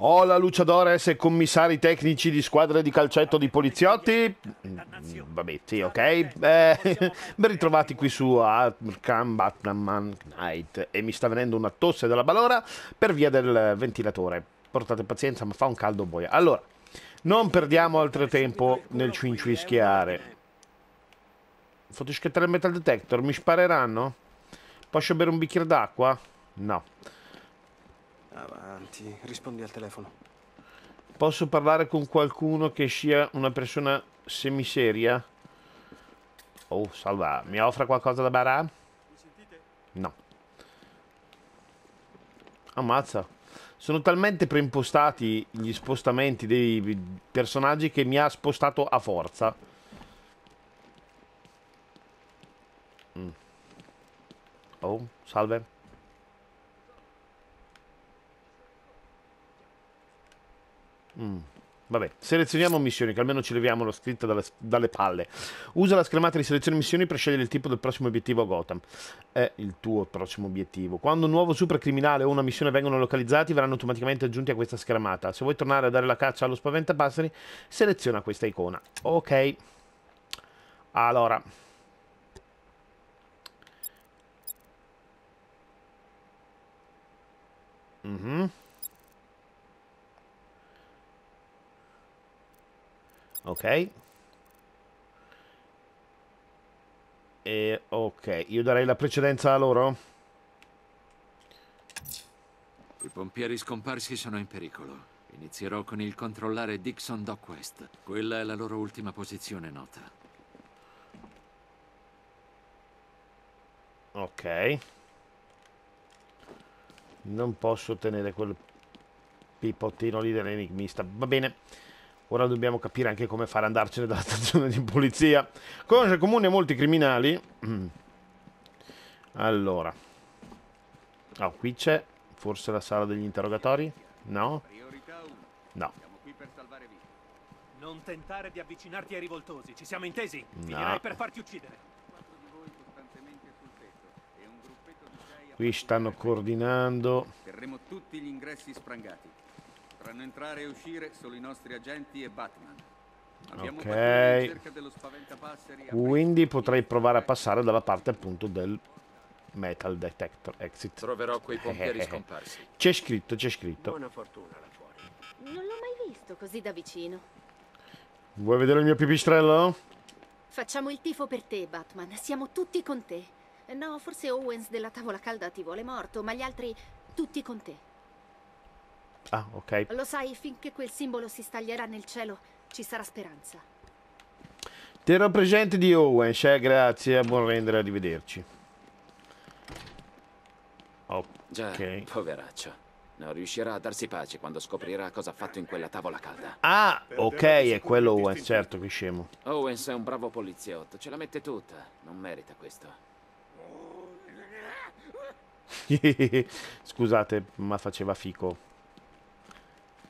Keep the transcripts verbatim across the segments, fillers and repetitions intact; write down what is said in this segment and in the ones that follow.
Hola Luciadores e commissari tecnici di squadre di calcetto di poliziotti. Vabbè, sì, ok. Eh, ben ritrovati qui su Arkham Batman Knight. E mi sta venendo una tosse dalla balora per via del ventilatore. Portate pazienza, ma fa un caldo boia. Allora, non perdiamo altro tempo nel cincischiare. Fotoscattare il metal detector, mi spareranno? Posso bere un bicchiere d'acqua? No. Avanti, rispondi al telefono. Posso parlare con qualcuno che sia una persona semiseria? Oh, salva, mi offre qualcosa da barà? Mi sentite? No. Ammazza. Sono talmente preimpostati gli spostamenti dei personaggi che mi ha spostato a forza. Mm. Oh, salve. Mm. Vabbè, selezioniamo missioni, che almeno ci leviamo la scritta dalle, dalle palle. Usa la schermata di selezione missioni per scegliere il tipo del prossimo obiettivo a Gotham. È il tuo prossimo obiettivo. Quando un nuovo supercriminale o una missione vengono localizzati, verranno automaticamente aggiunti a questa schermata. Se vuoi tornare a dare la caccia allo spaventapasseri, seleziona questa icona. Ok. Allora, mm-hmm. Ok. E ok, io darei la precedenza a loro. I pompieri scomparsi sono in pericolo. Inizierò con il controllare Dixon Dock West. Quella è la loro ultima posizione nota. Ok. Non posso tenere quel pipottino lì dell'enigmista. Va bene. Ora dobbiamo capire anche come fare andarcene dalla stazione di polizia. Cosa comune a molti criminali. Allora. Oh, qui c'è forse la sala degli interrogatori? No? No. Non tentare di avvicinarti ai rivoltosi, ci siamo intesi? Finirai per farti uccidere. Qui stanno coordinando. Terremo tutti gli ingressi sprangati. Potranno entrare e uscire solo i nostri agenti e Batman. Abbiamo ok, dello quindi potrei provare a passare dalla parte appunto del metal detector exit. Troverò quei pompieri scomparsi. C'è scritto, c'è scritto. Buona fortuna là fuori. Non l'ho mai visto così da vicino. Vuoi vedere il mio pipistrello? Facciamo il tifo per te, Batman. Siamo tutti con te. No, forse Owens della tavola calda ti vuole morto, ma gli altri tutti con te. Ah, ok. Lo sai, finché quel simbolo si staglierà nel cielo, ci sarà speranza. Ti ero presente di Owens, eh? Grazie, buon rendere, arrivederci. Ok. Già, poveraccio. Non riuscirà a darsi pace quando scoprirà cosa ha fatto in quella tavola calda. Ah, ok, è quello Owens, certo, che scemo. Owens è un bravo poliziotto, ce la mette tutta. Non merita questo. Scusate, ma faceva fico.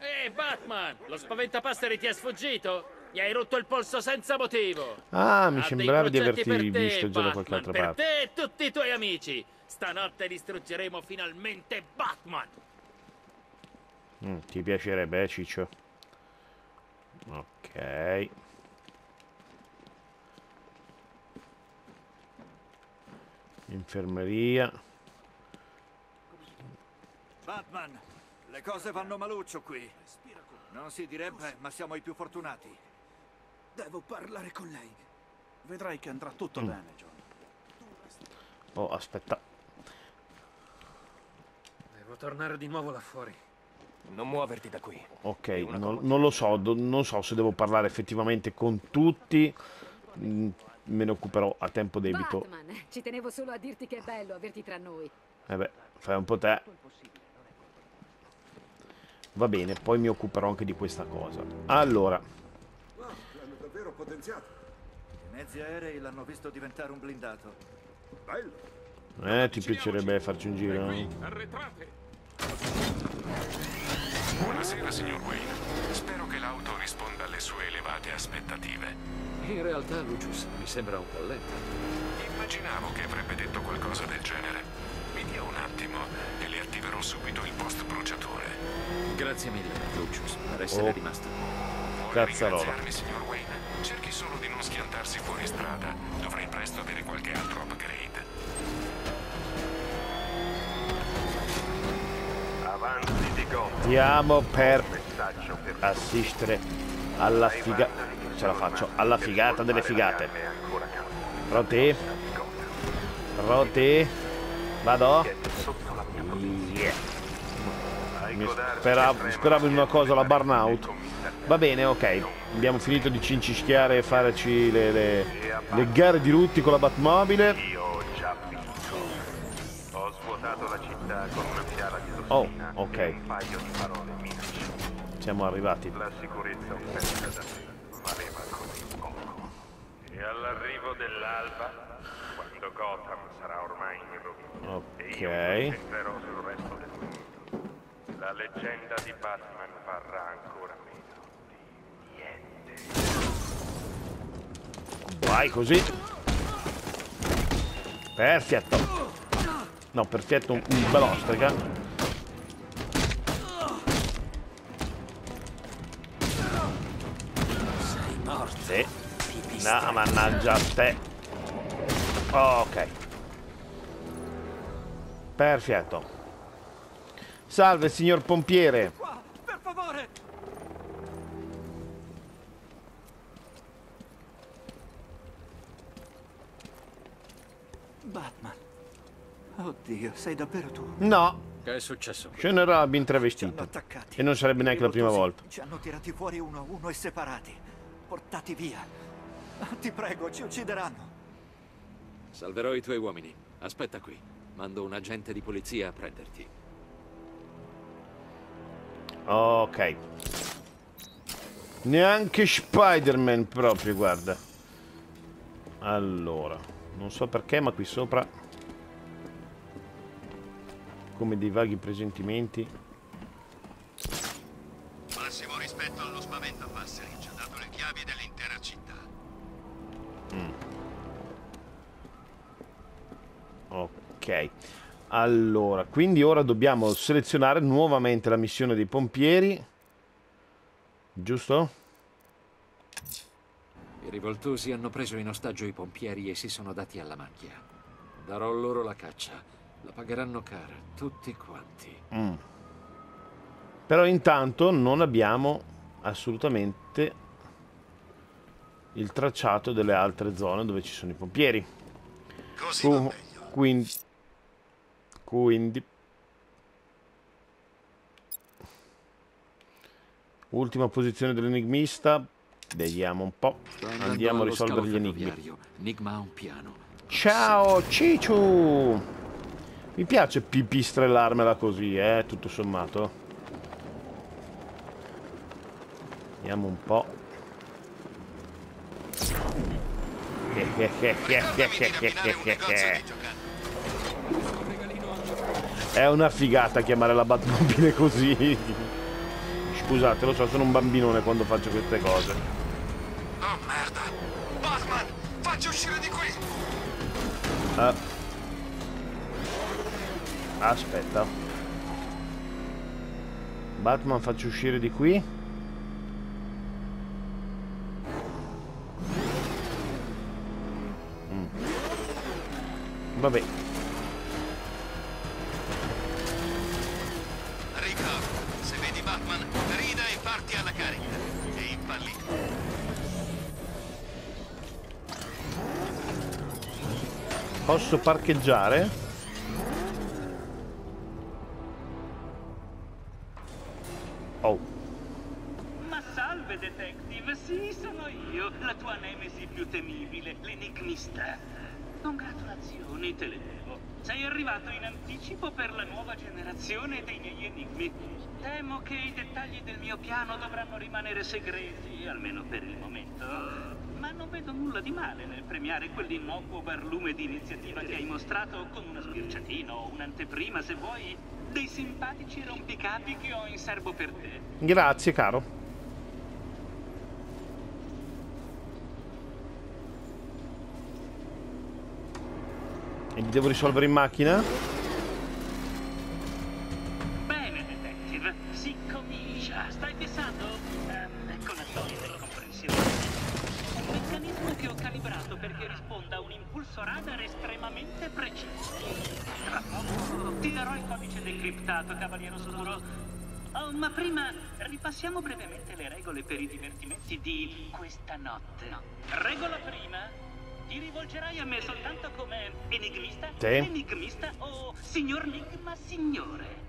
Ehi, Batman, lo spaventapasseri ti è sfuggito? Gli hai rotto il polso senza motivo. Ah, mi sembrava di averti visto già da qualche altra parte. Per te e tutti i tuoi amici. Stanotte distruggeremo finalmente Batman. Mm, ti piacerebbe, eh, Ciccio? Ok. Infermeria. Batman. Le cose vanno maluccio qui. Non si direbbe, ma siamo i più fortunati. Devo parlare con lei. Vedrai che andrà tutto mm. bene, John. Oh, aspetta. Devo tornare di nuovo là fuori. Non muoverti da qui. Ok, non, non lo so. Non so se devo parlare effettivamente con tutti. Me ne occuperò a tempo debito. Batman, ci tenevo solo a dirti che è bello averti tra noi. Eh beh, fai un po' te. Va bene, poi mi occuperò anche di questa cosa. Allora. Wow, l'hanno davvero potenziato. I mezzi aerei l'hanno visto diventare un blindato. Bello. Eh, ti piacerebbe farci un giro? Qui, arretrate. Buonasera, signor Wayne. Spero che l'auto risponda alle sue elevate aspettative. In realtà, Lucius, mi sembra un po' lenta. Immaginavo che avrebbe detto qualcosa del genere. Mi dia un attimo e le attiverò subito il post bruciatore. Grazie mille, Lucius, per essere oh. rimasto. Voglio ringraziarmi, signor Wayne. Cerchi solo di non schiantarsi fuori strada. Dovrei presto avere qualche altro upgrade. Avanti di gomma. Andiamo per assistere alla figa... Ce la faccio, alla figata delle figate. Pronti? Pronti? Vado? Yeah. Mi speravo, speravo in una cosa, la burnout. Va bene, ok. Abbiamo finito di cincischiare e farci le, le, le gare di rutti con la Batmobile. Oh, ok. Siamo arrivati. E all'arrivo dell'alba, quando Gotham sarà ormai in rovina, ok, la leggenda di Batman varrà ancora meno di niente. Vai così. Perfetto. No, perfetto, un, un bel ostrica. Sei morto. Sì. No, mannaggia a te. Ok. Perfetto. Salve, signor pompiere. Qua, per favore. Batman. Oddio, sei davvero tu? No. Che è successo? Scenerà ben travestito. E non sarebbe neanche la prima volta. Ci hanno tirati fuori uno a uno e separati. Portati via. Ti prego, ci uccideranno. Salverò i tuoi uomini. Aspetta qui. Mando un agente di polizia a prenderti. Ok. Neanche Spider-Man proprio, guarda. Allora, non so perché, ma qui sopra, come dei vaghi presentimenti. Massimo rispetto allo spaventapasseri, ci ha dato le chiavi dell'intera città. Mm. Ok. Allora, quindi ora dobbiamo selezionare nuovamente la missione dei pompieri, giusto? I rivoltosi hanno preso in ostaggio i pompieri e si sono dati alla macchia. Darò loro la caccia, la pagheranno cara, tutti quanti. Mm. Però intanto non abbiamo assolutamente il tracciato delle altre zone dove ci sono i pompieri. Così uh, va meglio. Quindi... Quindi, ultima posizione dell'enigmista. Vediamo un po'. Andiamo a risolvere gli enigmi. Enigma ha un piano. Ciao Cicciu! Mi piace pipistrellarmela così, eh, tutto sommato. Vediamo un po'. È una figata chiamare la Batmobile così. Scusate, lo so, sono un bambinone quando faccio queste cose. Oh merda! Batman! Facci uscire di qui! Ah. Aspetta. Batman, facci uscire di qui. Mm. Vabbè. Posso parcheggiare? Oh. Ma salve, detective, sì, sono io, la tua nemesi più temibile, l'enigmista. Congratulazioni, te le devo. Sei arrivato in anticipo per la nuova generazione dei miei enigmi. Temo che i dettagli del mio piano dovranno rimanere segreti, almeno per il momento. Ma non vedo nulla di male nel premiare quell'innocuo barlume di iniziativa che hai mostrato con una sbirciatina o un'anteprima, se vuoi, dei simpatici rompicapi che ho in serbo per te. Grazie, caro. E li devo risolvere in macchina? Bene, detective. Siccome Misha, stai pensando? Um, con la storia della comprensione. Un meccanismo che ho calibrato perché risponda a un impulso radar estremamente preciso. Tra poco ti darò il codice decriptato, cavaliere oscuro. Oh, ma prima ripassiamo brevemente le regole per i divertimenti di questa notte. Regola prima. Ti rivolgerai a me soltanto come enigmista, sì. enigmista o signor Enigma signore.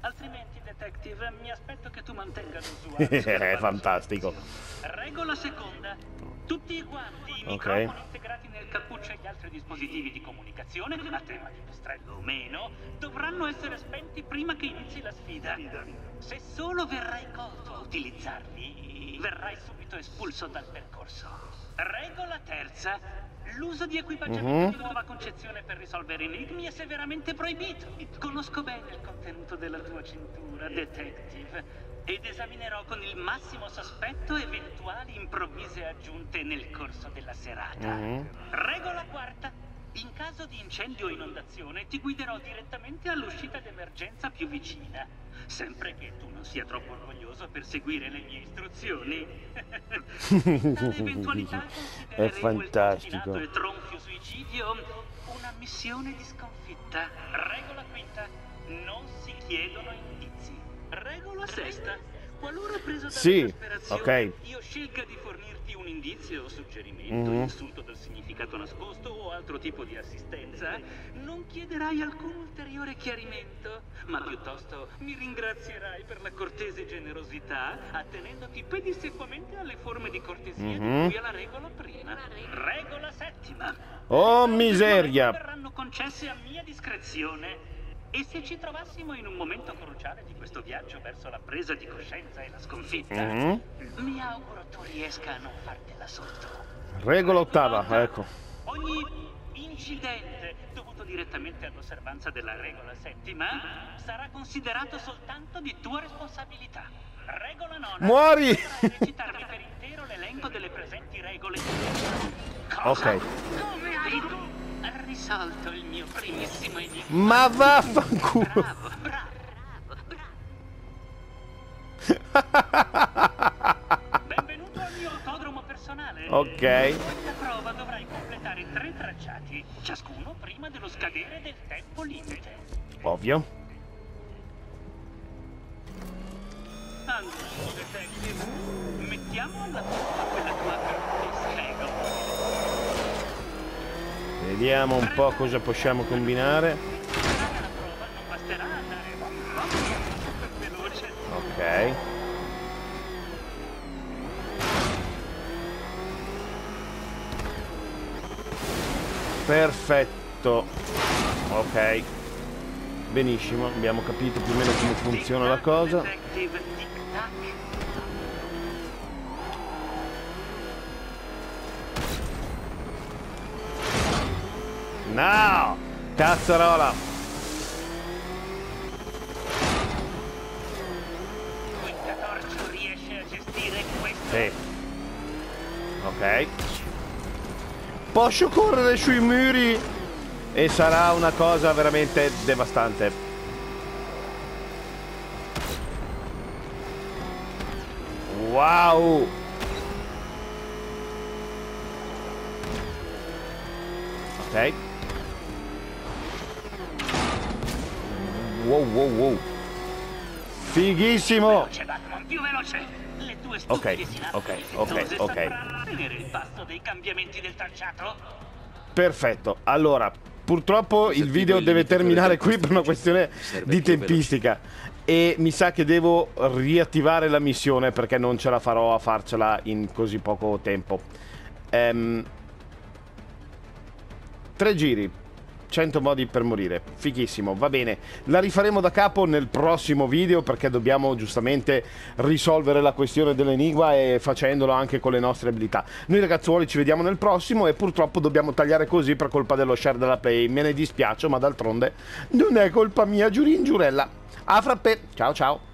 Altrimenti, detective, mi aspetto che tu mantenga l'usuario. È fantastico. Regola seconda. Tutti quanti i okay. microfoni integrati nel cappuccio e gli altri dispositivi di comunicazione, a tema di pistrello o meno, dovranno essere spenti prima che inizi la sfida. Se solo verrai colto a utilizzarli, verrai subito espulso dal percorso. Regola terza, l'uso di equipaggiamento uh-huh. di nuova concezione per risolvere enigmi è severamente proibito. Conosco bene il contenuto della tua cintura, detective, ed esaminerò con il massimo sospetto eventuali improvvise aggiunte nel corso della serata. Uh-huh. Regola quarta, in caso di incendio o inondazione ti guiderò direttamente all'uscita d'emergenza più vicina, sempre che tu non sia troppo orgoglioso per seguire le mie istruzioni. È fantastico. E tronfio suicidio una missione di sconfitta. Regola quinta, non si chiedono indizi. Regola sesta, qualora preso da sì, ok. io scelga di fornirti un indizio o suggerimento, mm-hmm. insulto del significato nascosto o altro tipo di assistenza, non chiederai alcun ulteriore chiarimento, ma piuttosto mi ringrazierai per la cortese generosità, attenendoti pedissequamente alle forme di cortesia mm-hmm. di cui alla regola prima. Regola settima. Oh miseria! Verranno concesse a mia discrezione. E se ci trovassimo in un momento cruciale di questo viaggio verso la presa di coscienza e la sconfitta, mm-hmm. mi auguro tu riesca a non fartela sotto. Regola ottava, ecco. Ogni incidente dovuto direttamente all'osservanza della regola settima sarà considerato soltanto di tua responsabilità. Regola nona. Muori! Recitarmi per intero l'elenco delle presenti regole. Cosa? Ok. Come hai tu? Ha risolto il mio primissimo enigma. Ma vaffanculo. Bravo, bravo, bravo. Benvenuto al mio autodromo personale. Ok. In questa prova dovrai completare tre tracciati, ciascuno prima dello scadere del tempo limite. Ovvio. Allora, detective, mettiamo alla prova quella tua perfetta. Vediamo un po' cosa possiamo combinare. Ok. Perfetto. Ok. Benissimo, abbiamo capito più o meno come funziona la cosa. No! Cazzarola! Quinta torcia riesce a gestire questo? Sì. Ok. Posso correre sui muri e sarà una cosa veramente devastante. Wow! Ok. Wow, wow, wow. Fighissimo. Più veloce, Batman, più veloce. Le tue stupide okay, ok, ok, ok. Tenere il passo dei cambiamenti del tracciato. Perfetto. Allora, purtroppo il video deve terminare qui per una questione di tempistica e mi sa che devo riattivare la missione perché non ce la farò a farcela in così poco tempo. Ehm, tre giri. cento modi per morire, fighissimo, va bene, la rifaremo da capo nel prossimo video perché dobbiamo giustamente risolvere la questione dell'enigma e facendolo anche con le nostre abilità. Noi ragazzuoli ci vediamo nel prossimo e purtroppo dobbiamo tagliare così per colpa dello share della play, me ne dispiaccio ma d'altronde non è colpa mia, giurin giurella, a frappè, ciao ciao.